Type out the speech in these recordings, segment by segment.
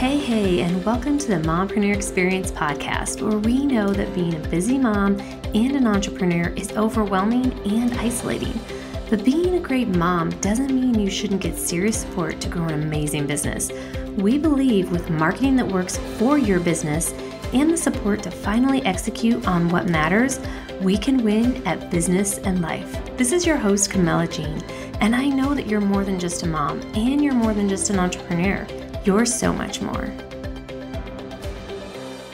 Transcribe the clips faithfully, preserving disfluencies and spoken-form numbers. Hey, hey, and welcome to the Mompreneur Experience podcast, where we know that being a busy mom and an entrepreneur is overwhelming and isolating. But being a great mom doesn't mean you shouldn't get serious support to grow an amazing business. We believe with marketing that works for your business and the support to finally execute on what matters, we can win at business and life. This is your host, Camilla Jean, and I know that you're more than just a mom and you're more than just an entrepreneur. You're so much more.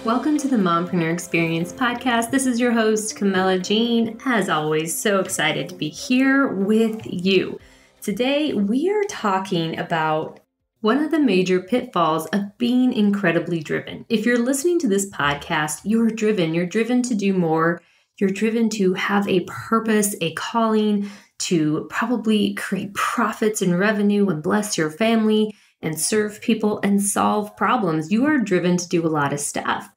Welcome to the Mompreneur Experience podcast. This is your host, Camilla Jean. As always, so excited to be here with you. Today, we are talking about one of the major pitfalls of being incredibly driven. If you're listening to this podcast, you're driven. You're driven to do more. You're driven to have a purpose, a calling, to probably create profits and revenue and bless your family and serve people and solve problems. You are driven to do a lot of stuff.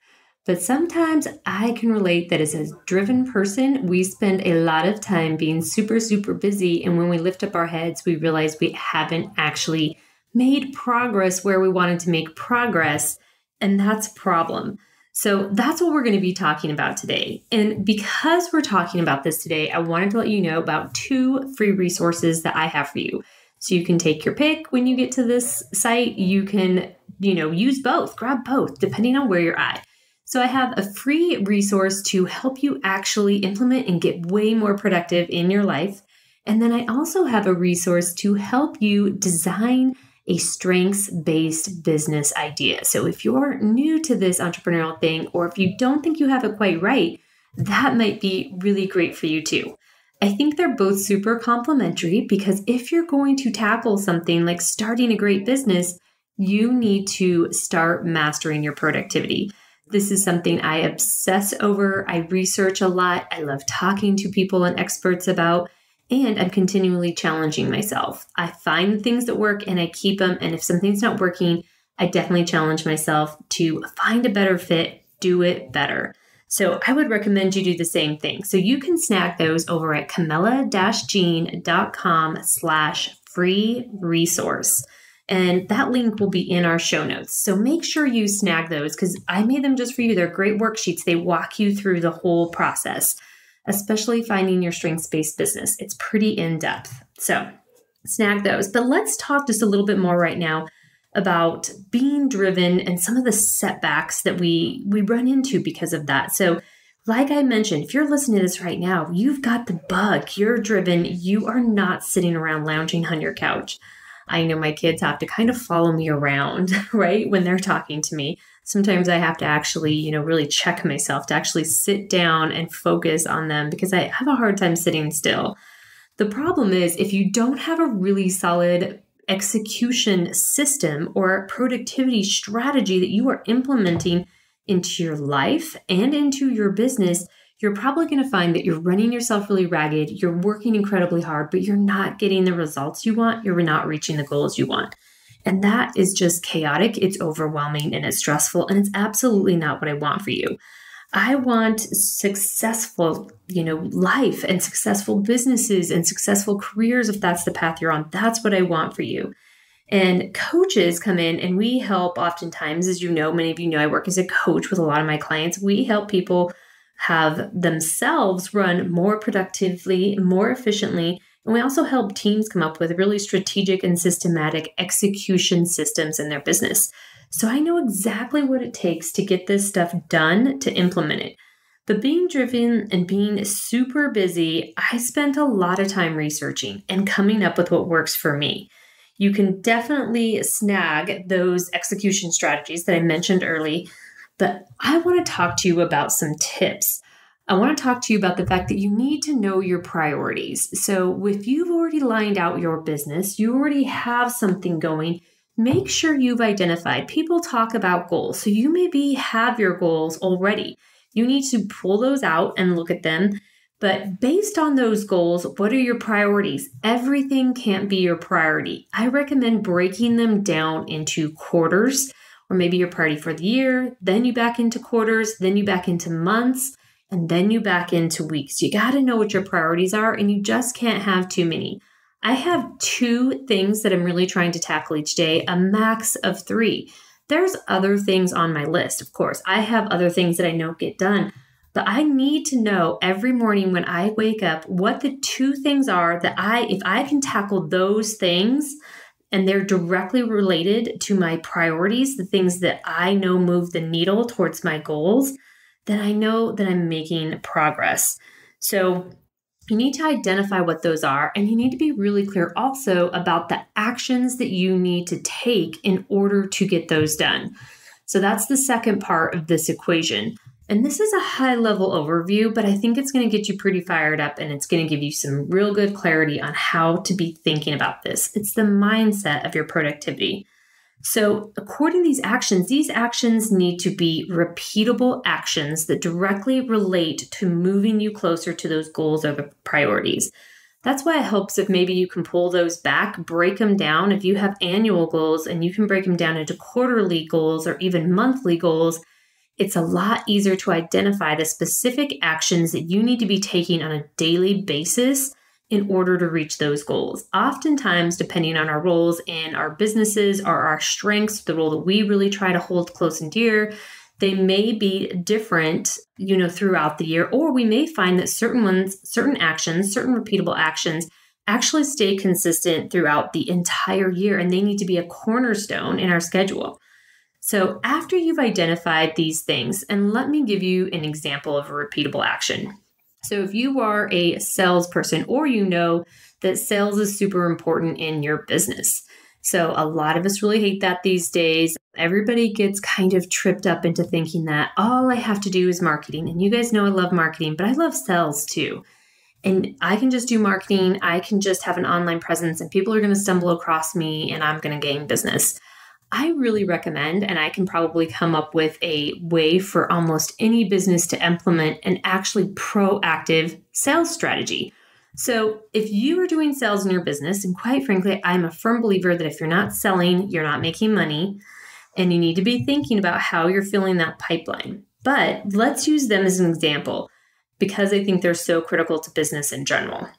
But sometimes I can relate that as a driven person, we spend a lot of time being super, super busy. And when we lift up our heads, we realize we haven't actually made progress where we wanted to make progress. And that's a problem. So that's what we're going to be talking about today. And because we're talking about this today, I wanted to let you know about two free resources that I have for you. So you can take your pick when you get to this site. You can, you know, use both, grab both, depending on where you're at. So I have a free resource to help you actually implement and get way more productive in your life. And then I also have a resource to help you design a strengths-based business idea. So if you're new to this entrepreneurial thing, or if you don't think you have it quite right, that might be really great for you too. I think they're both super complementary, because if you're going to tackle something like starting a great business, you need to start mastering your productivity. This is something I obsess over. I research a lot. I love talking to people and experts about, and I'm continually challenging myself. I find things that work and I keep them. And if something's not working, I definitely challenge myself to find a better fit, do it better. So I would recommend you do the same thing. So you can snag those over at camilla jean dot com slash free resource. And that link will be in our show notes. So make sure you snag those, because I made them just for you. They're great worksheets. They walk you through the whole process, especially finding your strengths-based business. It's pretty in-depth. So snag those. But let's talk just a little bit more right now about being driven and some of the setbacks that we, we run into because of that. So like I mentioned, if you're listening to this right now, you've got the bug, you're driven, you are not sitting around lounging on your couch. I know my kids have to kind of follow me around, right? When they're talking to me, sometimes I have to actually, you know, really check myself to actually sit down and focus on them, because I have a hard time sitting still. The problem is if you don't have a really solid execution system or productivity strategy that you are implementing into your life and into your business, you're probably going to find that you're running yourself really ragged. You're working incredibly hard, but you're not getting the results you want. You're not reaching the goals you want. And that is just chaotic. It's overwhelming and it's stressful, and it's absolutely not what I want for you. I want successful, you know, life and successful businesses and successful careers. If that's the path you're on, that's what I want for you. And coaches come in and we help oftentimes, as you know, many of you know, I work as a coach with a lot of my clients. We help people have themselves run more productively, more efficiently. And we also help teams come up with really strategic and systematic execution systems in their business. So I know exactly what it takes to get this stuff done, to implement it. But being driven and being super busy, I spent a lot of time researching and coming up with what works for me. You can definitely snag those execution strategies that I mentioned early, but I want to talk to you about some tips. I want to talk to you about the fact that you need to know your priorities. So if you've already lined out your business, you already have something going, make sure you've identified. People talk about goals. So you maybe have your goals already. You need to pull those out and look at them. But based on those goals, what are your priorities? Everything can't be your priority. I recommend breaking them down into quarters, or maybe your priority for the year, then you back into quarters, then you back into months, and then you back into weeks. You got to know what your priorities are, and you just can't have too many. I have two things that I'm really trying to tackle each day, a max of three. There's other things on my list, of course. I have other things that I know get done, but I need to know every morning when I wake up what the two things are that I, if I can tackle those things and they're directly related to my priorities, the things that I know move the needle towards my goals, then I know that I'm making progress. So you need to identify what those are, and you need to be really clear also about the actions that you need to take in order to get those done. So that's the second part of this equation. And this is a high-level overview, but I think it's going to get you pretty fired up, and it's going to give you some real good clarity on how to be thinking about this. It's the mindset of your productivity. So according to these actions, these actions need to be repeatable actions that directly relate to moving you closer to those goals or the priorities. That's why it helps if maybe you can pull those back, break them down. If you have annual goals and you can break them down into quarterly goals or even monthly goals, it's a lot easier to identify the specific actions that you need to be taking on a daily basis in order to reach those goals. Oftentimes, depending on our roles in our businesses or our strengths, the role that we really try to hold close and dear, they may be different, you know, throughout the year, or we may find that certain ones, certain actions, certain repeatable actions actually stay consistent throughout the entire year, and they need to be a cornerstone in our schedule. So after you've identified these things, and let me give you an example of a repeatable action. So if you are a salesperson, or you know that sales is super important in your business. So a lot of us really hate that these days. Everybody gets kind of tripped up into thinking that all I have to do is marketing. And you guys know I love marketing, but I love sales too. And I can just do marketing. I can just have an online presence and people are going to stumble across me and I'm going to gain business. I really recommend, and I can probably come up with a way for almost any business to implement an actually proactive sales strategy. So if you are doing sales in your business, and quite frankly, I'm a firm believer that if you're not selling, you're not making money, and you need to be thinking about how you're filling that pipeline. But let's use them as an example because I think they're so critical to business in general.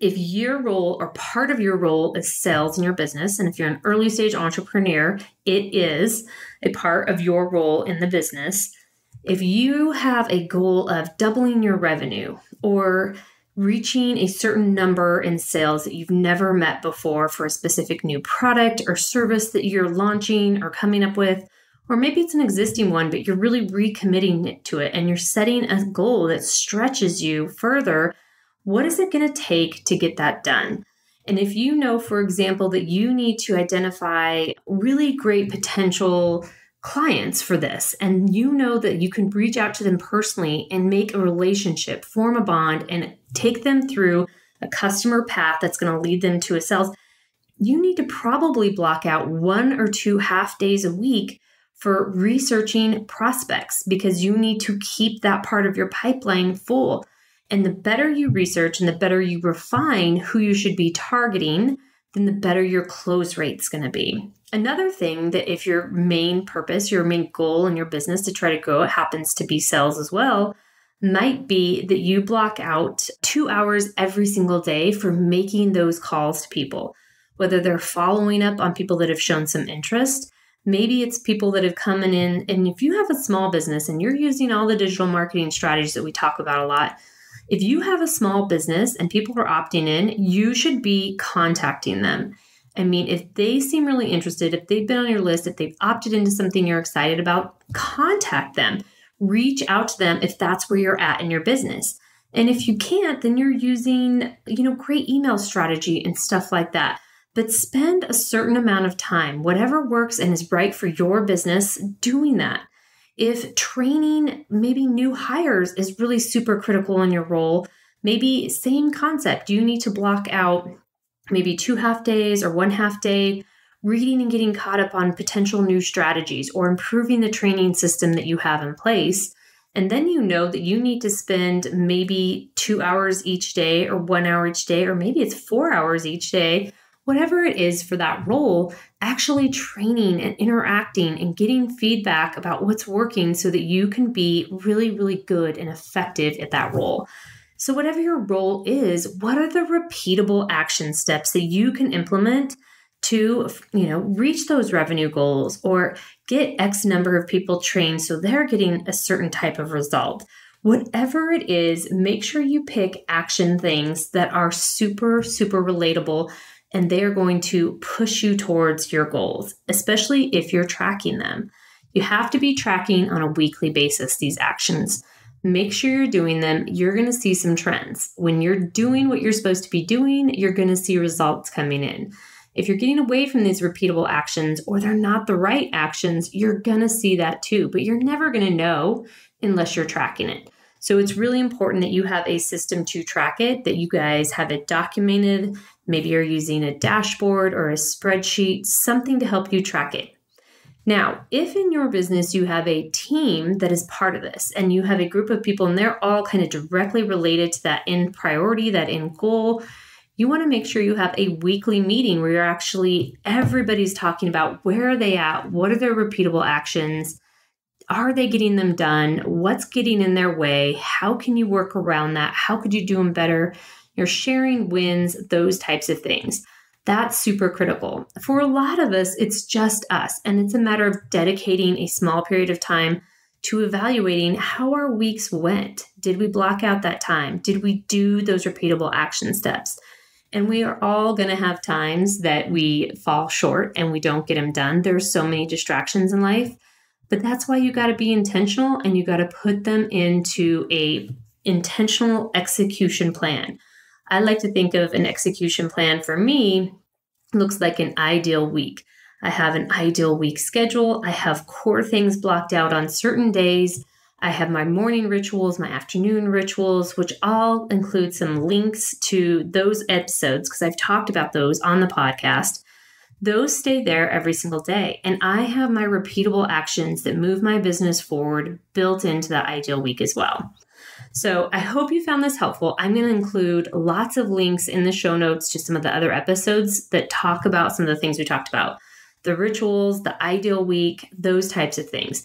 If your role or part of your role is sales in your business, and if you're an early stage entrepreneur, it is a part of your role in the business. If you have a goal of doubling your revenue or reaching a certain number in sales that you've never met before for a specific new product or service that you're launching or coming up with, or maybe it's an existing one, but you're really recommitting to it and you're setting a goal that stretches you further, what is it going to take to get that done? And if you know, for example, that you need to identify really great potential clients for this, and you know that you can reach out to them personally and make a relationship, form a bond, and take them through a customer path that's going to lead them to a sales, you need to probably block out one or two half days a week for researching prospects because you need to keep that part of your pipeline full. And the better you research and the better you refine who you should be targeting, then the better your close rate's going to be. Another thing that if your main purpose, your main goal in your business to try to grow, it happens to be sales as well, might be that you block out two hours every single day for making those calls to people, whether they're following up on people that have shown some interest. Maybe it's people that have come in, and if you have a small business and you're using all the digital marketing strategies that we talk about a lot, if you have a small business and people are opting in, you should be contacting them. I mean, if they seem really interested, if they've been on your list, if they've opted into something you're excited about, contact them. Reach out to them if that's where you're at in your business. And if you can't, then you're using, you know, great email strategy and stuff like that. But spend a certain amount of time, whatever works and is right for your business, doing that. If training maybe new hires is really super critical in your role, maybe same concept, you need to block out maybe two half days or one half day reading and getting caught up on potential new strategies or improving the training system that you have in place. And then you know that you need to spend maybe two hours each day or one hour each day, or maybe it's four hours each day, whatever it is for that role, actually training and interacting and getting feedback about what's working so that you can be really, really good and effective at that role. So whatever your role is, what are the repeatable action steps that you can implement to, you know, reach those revenue goals or get X number of people trained so they're getting a certain type of result. Whatever it is, make sure you pick action things that are super, super relatable, and they are going to push you towards your goals, especially if you're tracking them. You have to be tracking on a weekly basis these actions. Make sure you're doing them. You're going to see some trends. When you're doing what you're supposed to be doing, you're going to see results coming in. If you're getting away from these repeatable actions or they're not the right actions, you're going to see that too, but you're never going to know unless you're tracking it. So it's really important that you have a system to track it, that you guys have it documented. Maybe you're using a dashboard or a spreadsheet, something to help you track it. Now, if in your business you have a team that is part of this and you have a group of people and they're all kind of directly related to that end priority, that end goal, you want to make sure you have a weekly meeting where you're actually, everybody's talking about where are they at, what are their repeatable actions, are they getting them done? What's getting in their way? How can you work around that? How could you do them better? You're sharing wins, those types of things. That's super critical. For a lot of us, it's just us. And it's a matter of dedicating a small period of time to evaluating how our weeks went. Did we block out that time? Did we do those repeatable action steps? And we are all going to have times that we fall short and we don't get them done. There's so many distractions in life. But that's why you got to be intentional and you got to put them into a intentional execution plan. I like to think of an execution plan for me looks like an ideal week. I have an ideal week schedule. I have core things blocked out on certain days. I have my morning rituals, my afternoon rituals, which all include some links to those episodes because I've talked about those on the podcast. Those stay there every single day. And I have my repeatable actions that move my business forward built into the ideal week as well. So I hope you found this helpful. I'm going to include lots of links in the show notes to some of the other episodes that talk about some of the things we talked about, the rituals, the ideal week, those types of things.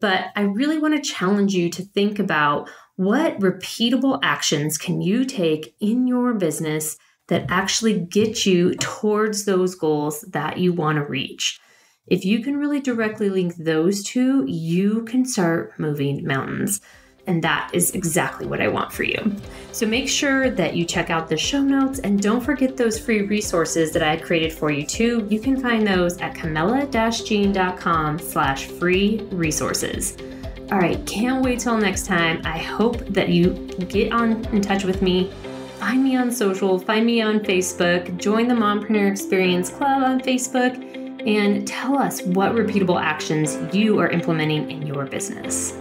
But I really want to challenge you to think about what repeatable actions can you take in your business that actually get you towards those goals that you want to reach. If you can really directly link those two, you can start moving mountains. And that is exactly what I want for you. So make sure that you check out the show notes and don't forget those free resources that I created for you too. You can find those at camilla jean dot com slash free resources. All right, can't wait till next time. I hope that you get on in touch with me. Find me on social, find me on Facebook, join the Mompreneur Experience Club on Facebook, and tell us what repeatable actions you are implementing in your business.